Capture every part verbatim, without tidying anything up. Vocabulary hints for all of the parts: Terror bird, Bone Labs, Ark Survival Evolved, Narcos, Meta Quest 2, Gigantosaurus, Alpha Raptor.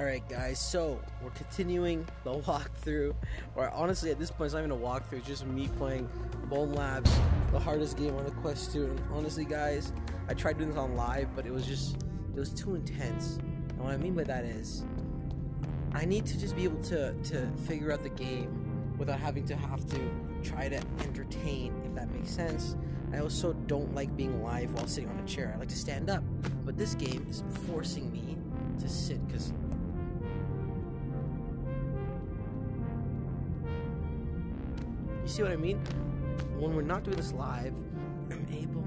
Alright guys, so we're continuing the walkthrough, or honestly at this point it's not even a walkthrough, it's just me playing Bone Labs, the hardest game on the Quest two, and honestly guys, I tried doing this on live, but it was just, it was too intense, and what I mean by that is, I need to just be able to, to figure out the game without having to have to try to entertain, if that makes sense. I also don't like being live while sitting on a chair, I like to stand up, but this game is forcing me to sit, because see what I mean? When we're not doing this live, I'm able.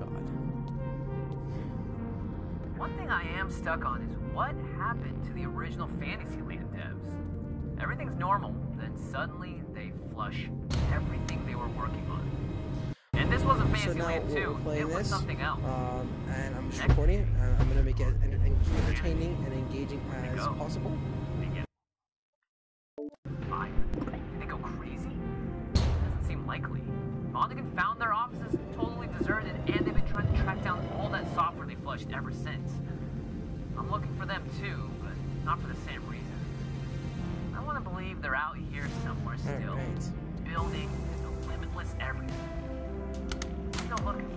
God. One thing I am stuck on is what happened to the original Fantasyland. Everything's normal, then suddenly they flush everything they were working on. And this wasn't Fantasyland two, it was something else. Um, and I'm just recording it, I'm going to make it as entertaining and engaging as possible. Fine. Did they go crazy? Doesn't seem likely. Mondragon found their offices totally deserted, and they've been trying to track down all that software they flushed ever since. I'm looking for them too, but not for the same reason. I want to believe they're out here somewhere still. Right. Building is a limitless everything. Still looking.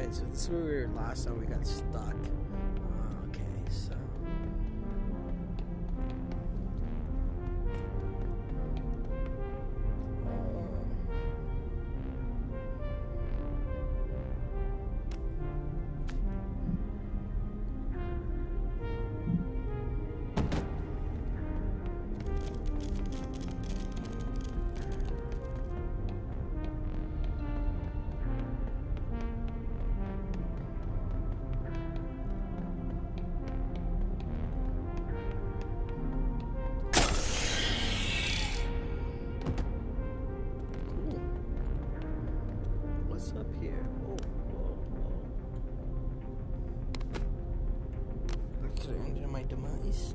Alright, so this is where we were last time we got stuck. Okay, so demise.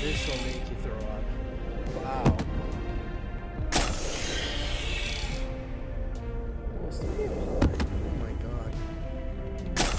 This will make you throw up. Wow. Almost immediately. Oh my god.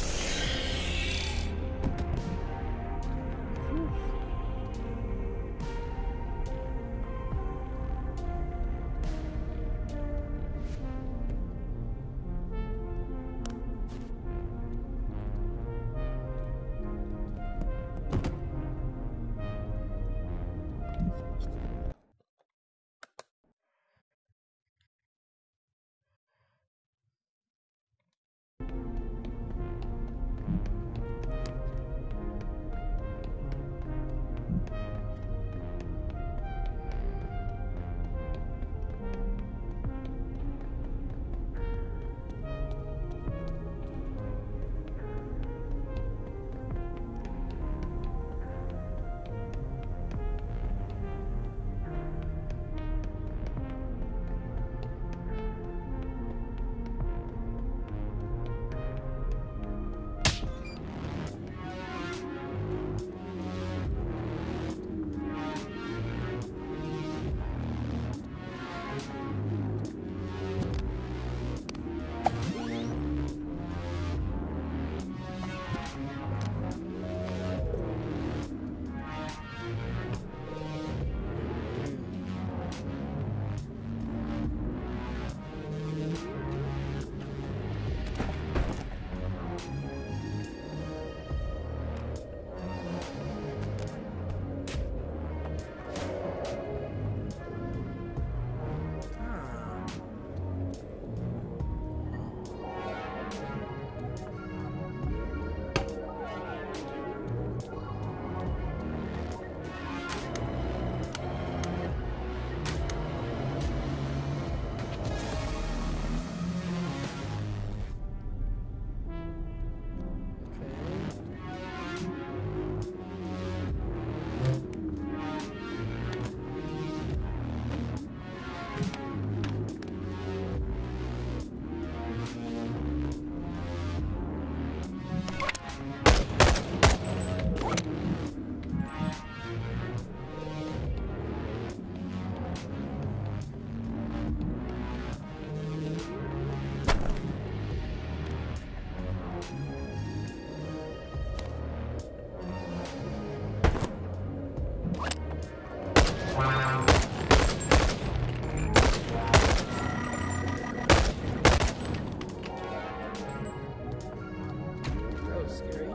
Scary.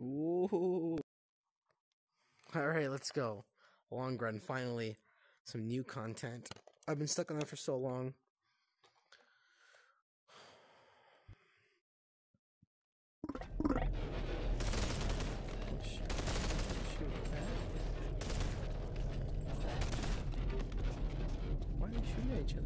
Ooh. Alright, let's go. Long run, finally. Some new content. I've been stuck on that for so long. Why are you shooting at each other?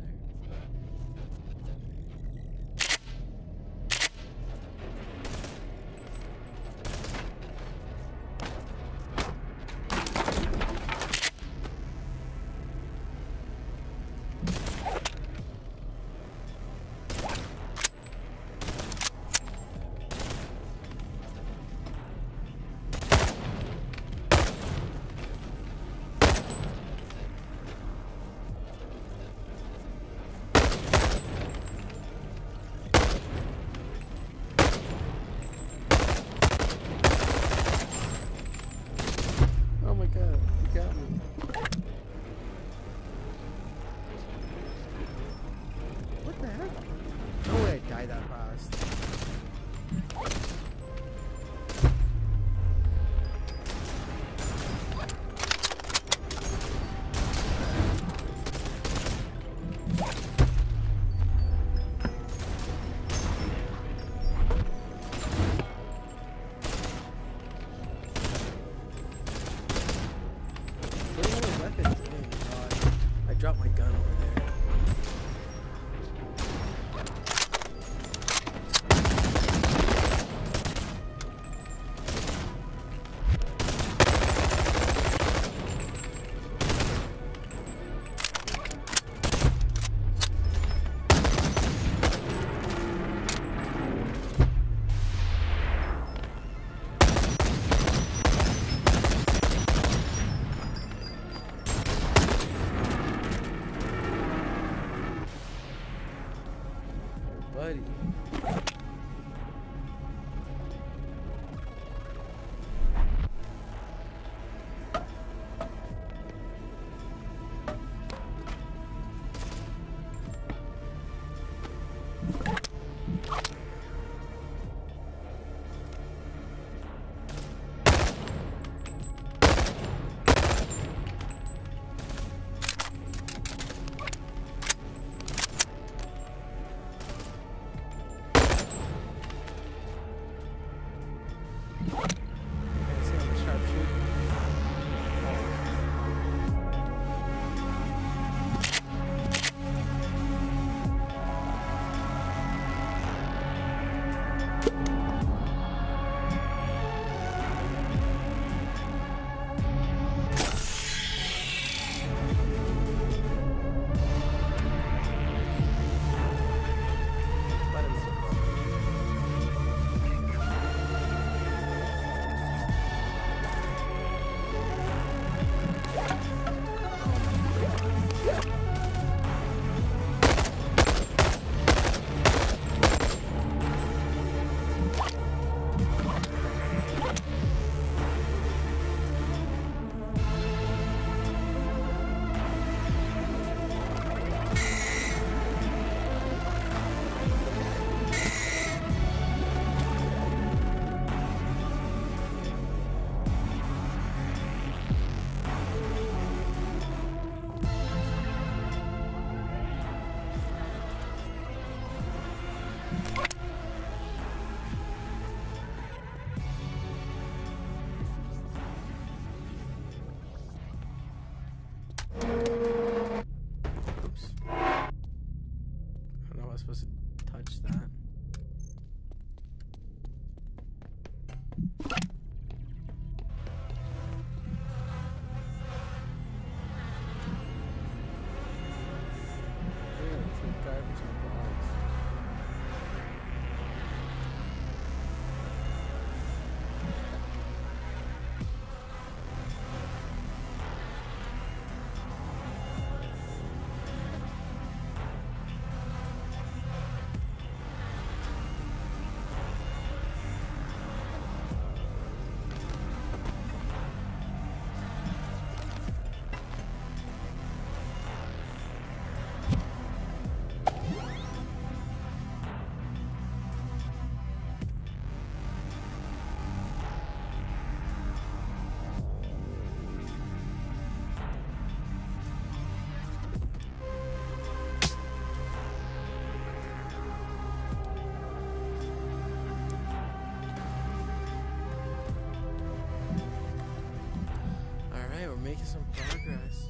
making some progress.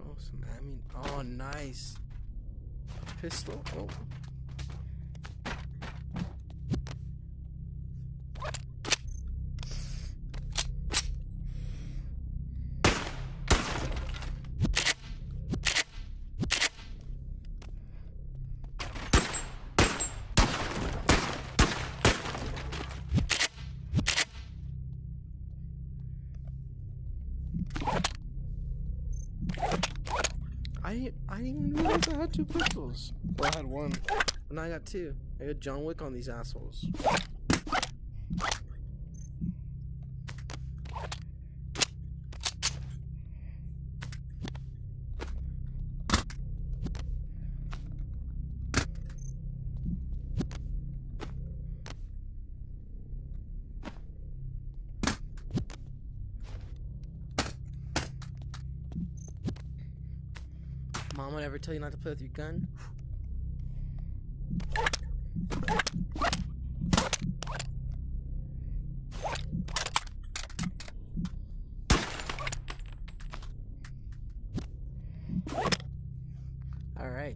Oh, some ammo. Oh, nice. A pistol. Oh. I, I didn't even realize I had two pistols. Well, I had one, but now I got two. I got John Wick on these assholes. Mama never tell you not to play with your gun. All right.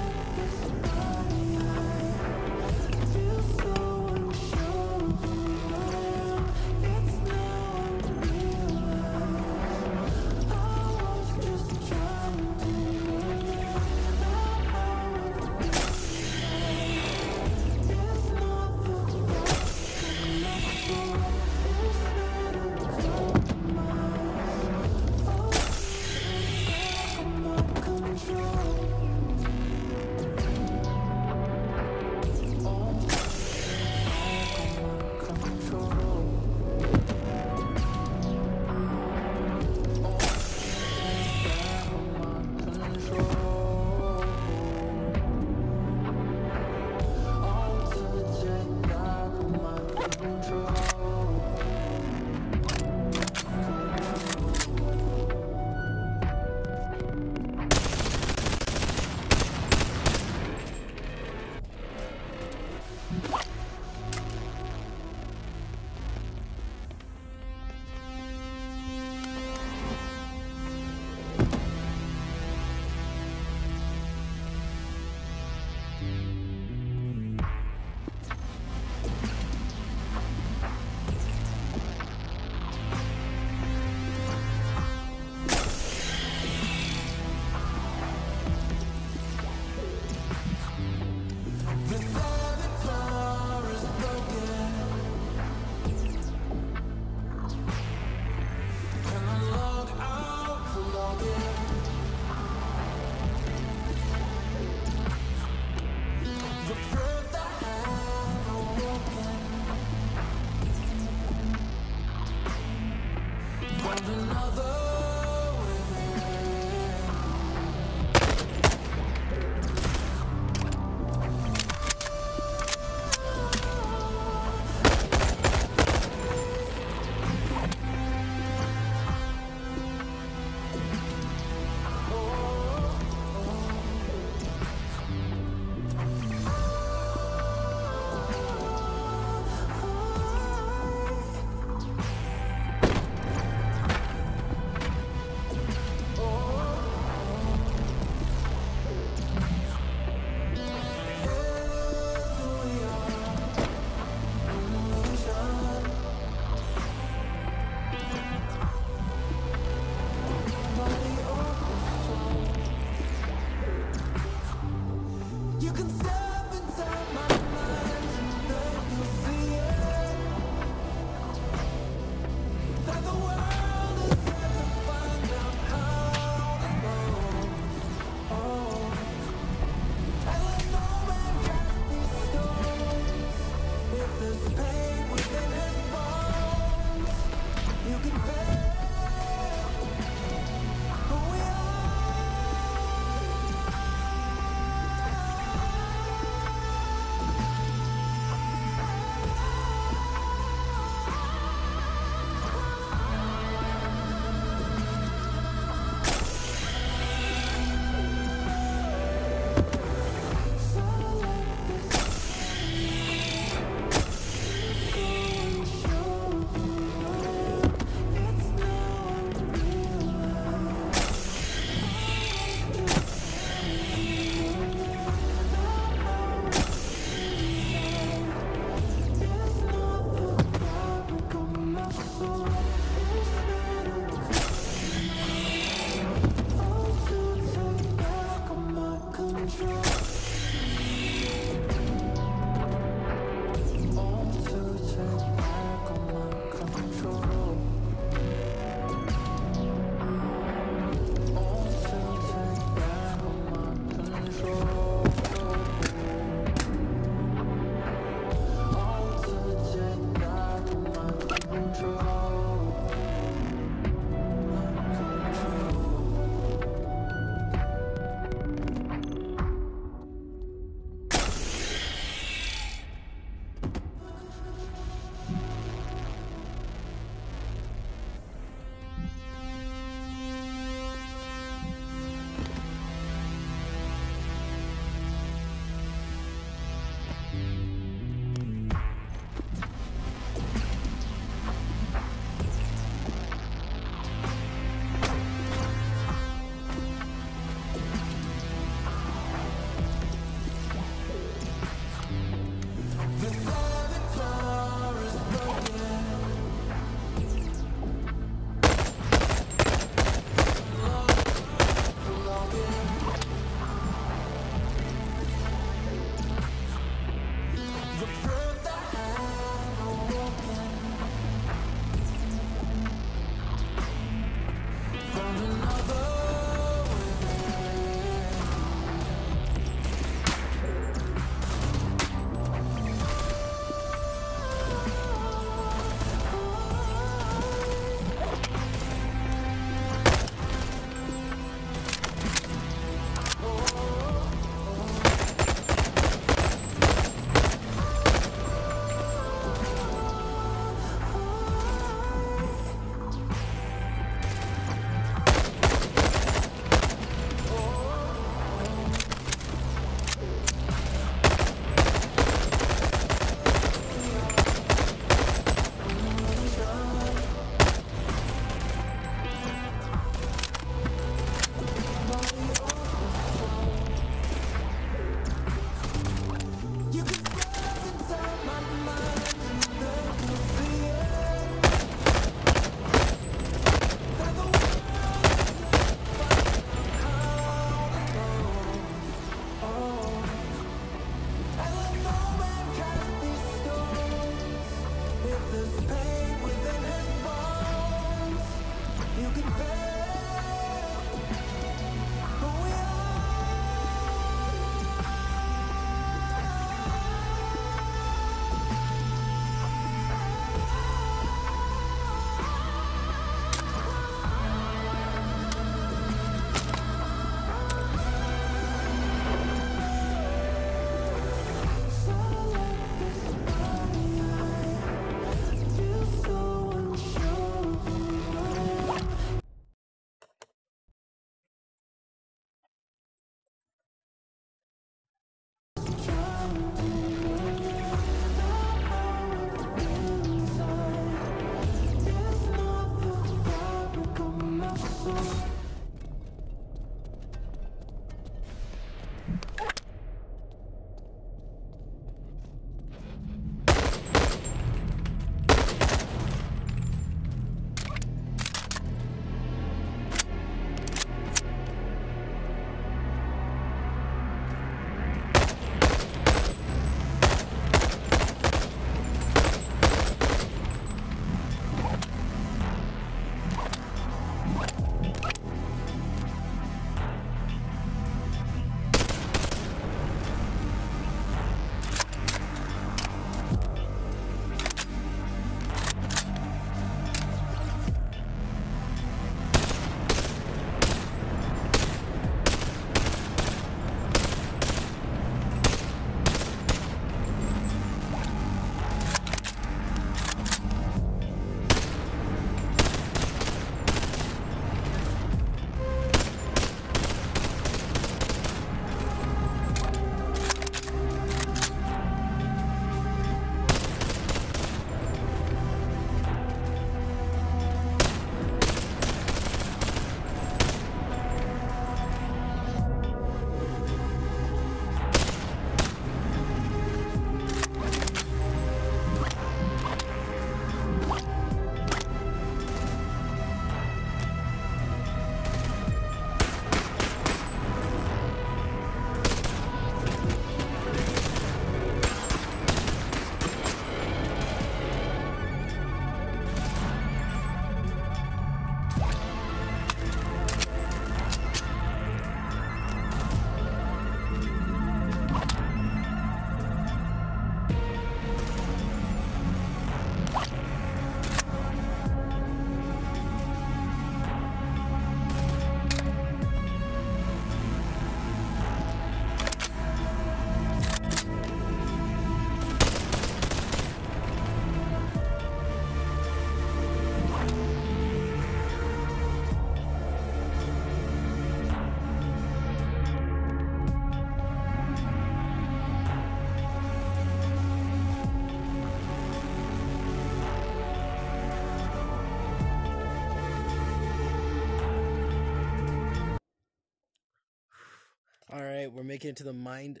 All right, we're making it to the mind.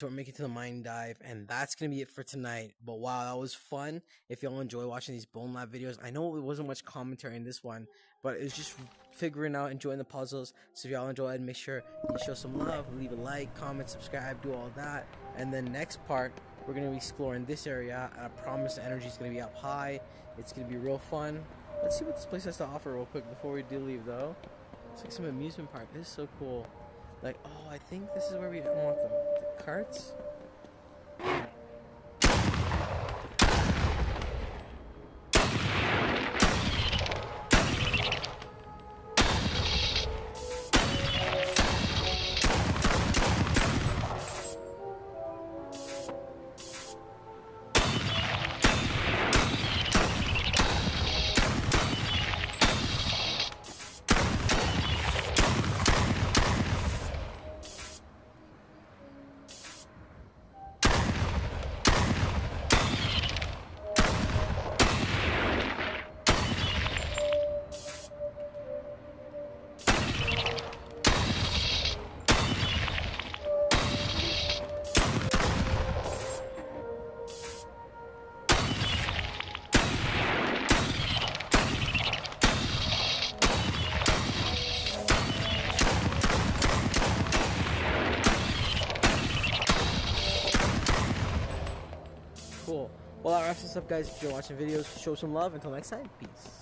So we're making it to the mind dive, and that's gonna be it for tonight. But wow, that was fun. If y'all enjoy watching these Bone Lab videos, I know it wasn't much commentary in this one, but it was just figuring out, enjoying the puzzles. So if y'all enjoyed, make sure you show some love, leave a like, comment, subscribe, do all that. And then next part, we're gonna be exploring this area. And I promise the energy is gonna be up high. It's gonna be real fun. Let's see what this place has to offer real quick before we do leave, though. It's like some amusement park. This is so cool. Like, oh, I think this is where we want them. The carts? Cool. Well, that wraps this up, guys. If you're watching videos, show some love. Until next time, peace.